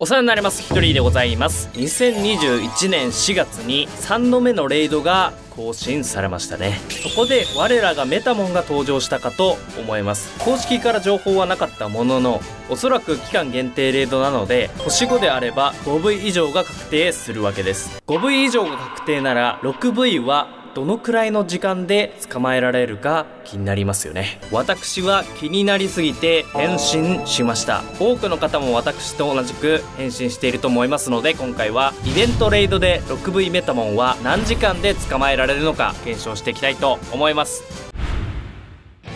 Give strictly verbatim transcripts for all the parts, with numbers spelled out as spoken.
お世話になりますヒトリーでございます。にせんにじゅういちねんしがつにさんどめのレイドが更新されましたね。そこで我らがメタモンが登場したかと思います。公式から情報はなかったものの、おそらく期間限定レイドなのでほしごであれば ごブイ 以上が確定するわけです。 ごブイ 以上が確定なら ろくブイ はどのくらいの時間で捕まえられるか気になりますよね。私は気になりすぎて変身しました。多くの方も私と同じく変身していると思いますので、今回はイベントレイドで ろくブイ メタモンは何時間で捕まえられるのか検証していきたいと思います。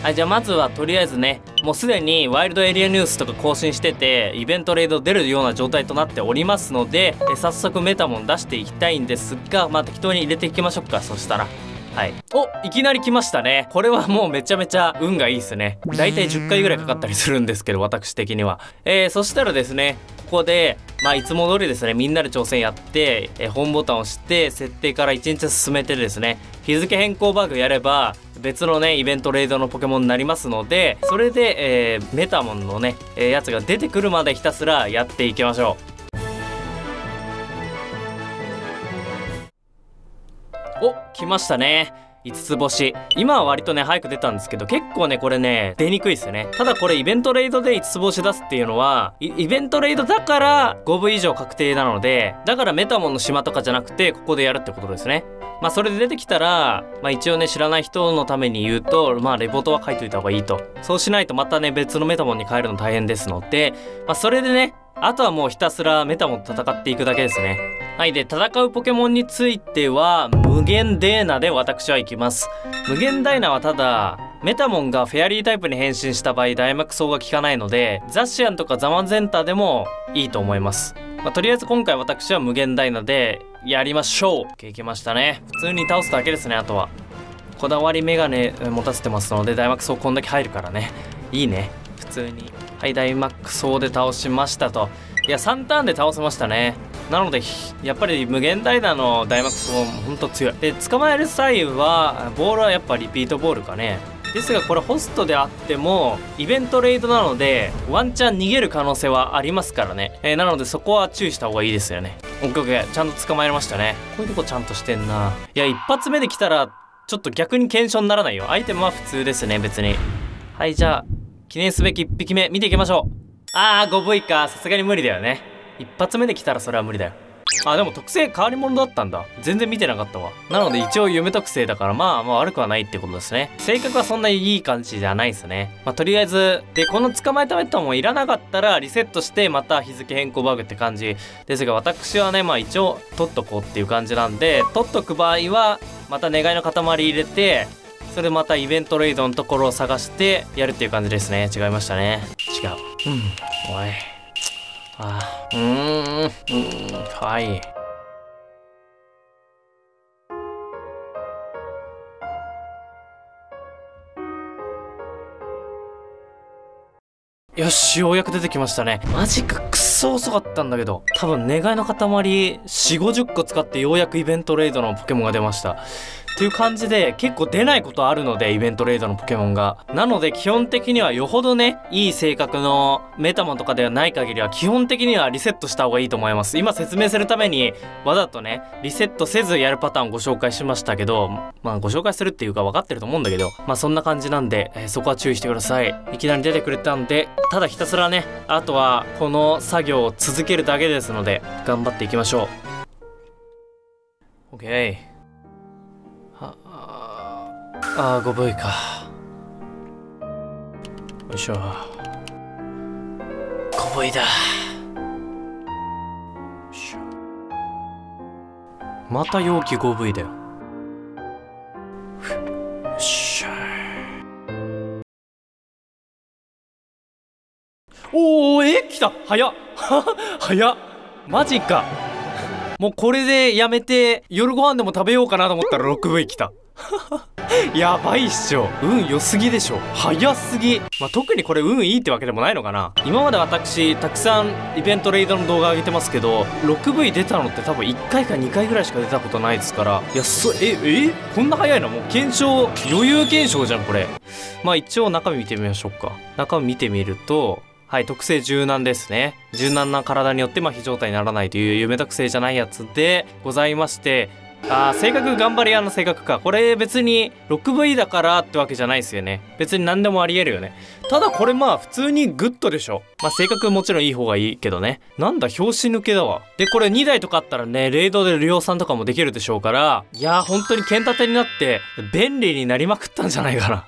はい、じゃあまずはとりあえずね、もうすでにワイルドエリアニュースとか更新しててイベントレイド出るような状態となっておりますので、え早速メタモン出していきたいんですが、まあ適当に入れていきましょうか。そしたらはいおいきなり来ましたね。これはもうめちゃめちゃ運がいいですね。だいたいじゅっかいぐらいかかったりするんですけど、私的にはえー、そしたらですね、ここでまあいつも通りですね、みんなで挑戦やって、えー、本ボタンを押して設定からいちにち進めてですね、日付変更バグやれば別のねイベントレイドのポケモンになりますので、それで、えー、メタモンのね、えー、やつが出てくるまでひたすらやっていきましょう。お、来ましたね。いつつぼし。今は割とね早く出たんですけど、結構ねこれね出にくいですよね。ただこれイベントレイドでいつつぼし出すっていうのはイベントレイドだから ごぶい 以上確定なので、だからメタモンの島とかじゃなくてここでやるってことですね。まあそれで出てきたら、まあ一応ね知らない人のために言うと、まあレポートは書いといた方がいいと。そうしないとまたね別のメタモンに変えるの大変ですので、まあそれでね、あとはもうひたすらメタモンと戦っていくだけですね。はい、で戦うポケモンについては無限ダイナで私は行きます。無限ダイナはただメタモンがフェアリータイプに変身した場合ダイマクソウが効かないので、ザシアンとかザマゼンタでもいいと思います。まあ、とりあえず今回私は無限ダイナでやりましょう。行きましたね。普通に倒すだけですね。あとはこだわりメガネ持たせてますのでダイマクソウこんだけ入るからね、いいね普通に。はい、ダイマックスで倒しましたと。いやさんターンで倒せましたね。なのでやっぱり無限ダイナのダイマックスもほんと強いで、捕まえる際はボールはやっぱリピートボールかね。ですがこれホストであってもイベントレイドなのでワンチャン逃げる可能性はありますからね、えー、なのでそこは注意した方がいいですよね。オッケーオッケー、ちゃんと捕まえましたね。こういうとこちゃんとしてんな。いや一発目で来たらちょっと逆に検証にならないよ。アイテムは普通ですね別に。はい、じゃあ記念すべきいっぴきめ見ていきましょう。あー ごブイ か、さすがに無理だよね。一発目で来たらそれは無理だよ。あ、でも特性変わり者だったんだ。全然見てなかったわ。なので一応夢特性だから、まあまあ悪くはないってことですね。性格はそんなにいい感じじゃないですね。まあとりあえず、で、この捕まえたメタモンいらなかったらリセットしてまた日付変更バグって感じですが、私はね、まあ一応取っとこうっていう感じなんで、取っとく場合はまた願いの塊入れて、それでまたイベントレイドのところを探してやるっていう感じですね。違いましたね。違う。うん。おい。ああ。うーん。うーん。はい。よし、ようやく出てきましたね。マジか、くそ遅かったんだけど。多分、願いの塊、よんじゅうごじゅっこ使ってようやくイベントレイドのポケモンが出ました。っていう感じで、結構出ないことあるので、イベントレイドのポケモンが。なので、基本的にはよほどね、いい性格のメタモンとかではない限りは、基本的にはリセットした方がいいと思います。今説明するために、わざとね、リセットせずやるパターンをご紹介しましたけど、まあ、ご紹介するっていうか分かってると思うんだけど、まあ、そんな感じなんで、えー、そこは注意してください。いきなり出てくれたんで、ただひたすらね、あとはこの作業を続けるだけですので頑張っていきましょう。 OK、 ああー ごブイ か。よいしょ、 ごブイ だ。よいしょ、また容器 ごブイ だよ。よっしゃ、おー、え、来た、早っ早っ、マジか。もうこれでやめて夜ご飯でも食べようかなと思ったら ろくブイ 来たやばいっしょ、運良すぎでしょ、早すぎ。まあ、特にこれ運いいってわけでもないのかな。今まで私たくさんイベントレイドの動画上げてますけど、 ろくブイ 出たのって多分いっかいかにかいぐらいしか出たことないですから、いやそええこんな早いの、もう検証、余裕検証じゃんこれ。まあ一応中身見てみましょうか。中身見てみると、はい、特性柔軟ですね。柔軟な体によってまあ非常態にならないという夢特性じゃないやつでございまして、あー性格頑張り屋の性格か。これ別に ろくブイ だからってわけじゃないですよね。別に何でもありえるよね。ただこれまあ普通にグッドでしょ。まあ性格もちろんいい方がいいけどね。なんだ拍子抜けだわ。でこれにだいとかあったらね、レイドで量産とかもできるでしょうから、いやー本当に剣立てになって便利になりまくったんじゃないかな。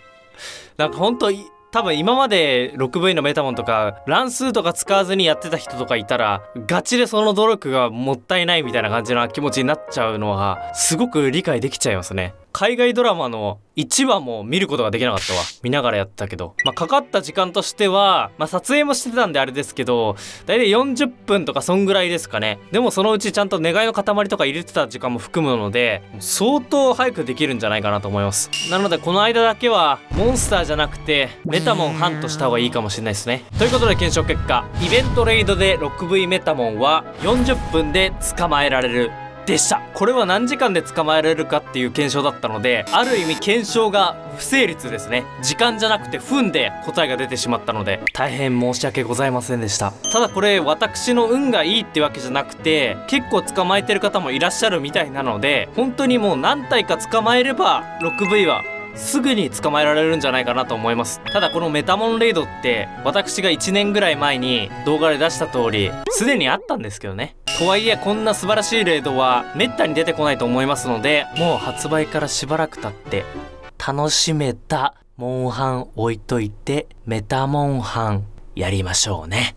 なんか本当に多分今まで ろくブイ のメタモンとか乱数とか使わずにやってた人とかいたら、ガチでその努力がもったいないみたいな感じな気持ちになっちゃうのはすごく理解できちゃいますね。海外ドラマのいちわも見ることができなかったわ。見ながらやったけど、まあ、かかった時間としては、まあ、撮影もしてたんであれですけど、だいたいよんじゅっぷんとかそんぐらいですかね。でもそのうちちゃんと願いの塊とか入れてた時間も含むので、相当早くできるんじゃないかなと思います。なのでこの間だけはモンスターじゃなくてメタモンハントした方がいいかもしれないですね。ということで検証結果、イベントレイドで ろくブイ メタモンはよんじゅっぷんで捕まえられるでした。これは何時間で捕まえられるかっていう検証だったので、ある意味検証が不成立ですね。時間じゃなくて分で答えが出てしまったので大変申し訳ございませんでした。ただこれ私の運がいいってわけじゃなくて、結構捕まえてる方もいらっしゃるみたいなので、本当にもう何体か捕まえれば ろくブイ はすぐに捕まえられるんじゃないかなと思います。ただこのメタモンレイドって私がいちねんぐらい前に動画で出した通りすでにあったんですけどね。とはいえこんな素晴らしいレイドはめったに出てこないと思いますので、もう発売からしばらく経って楽しめたモンハン置いといてメタモンハンやりましょうね。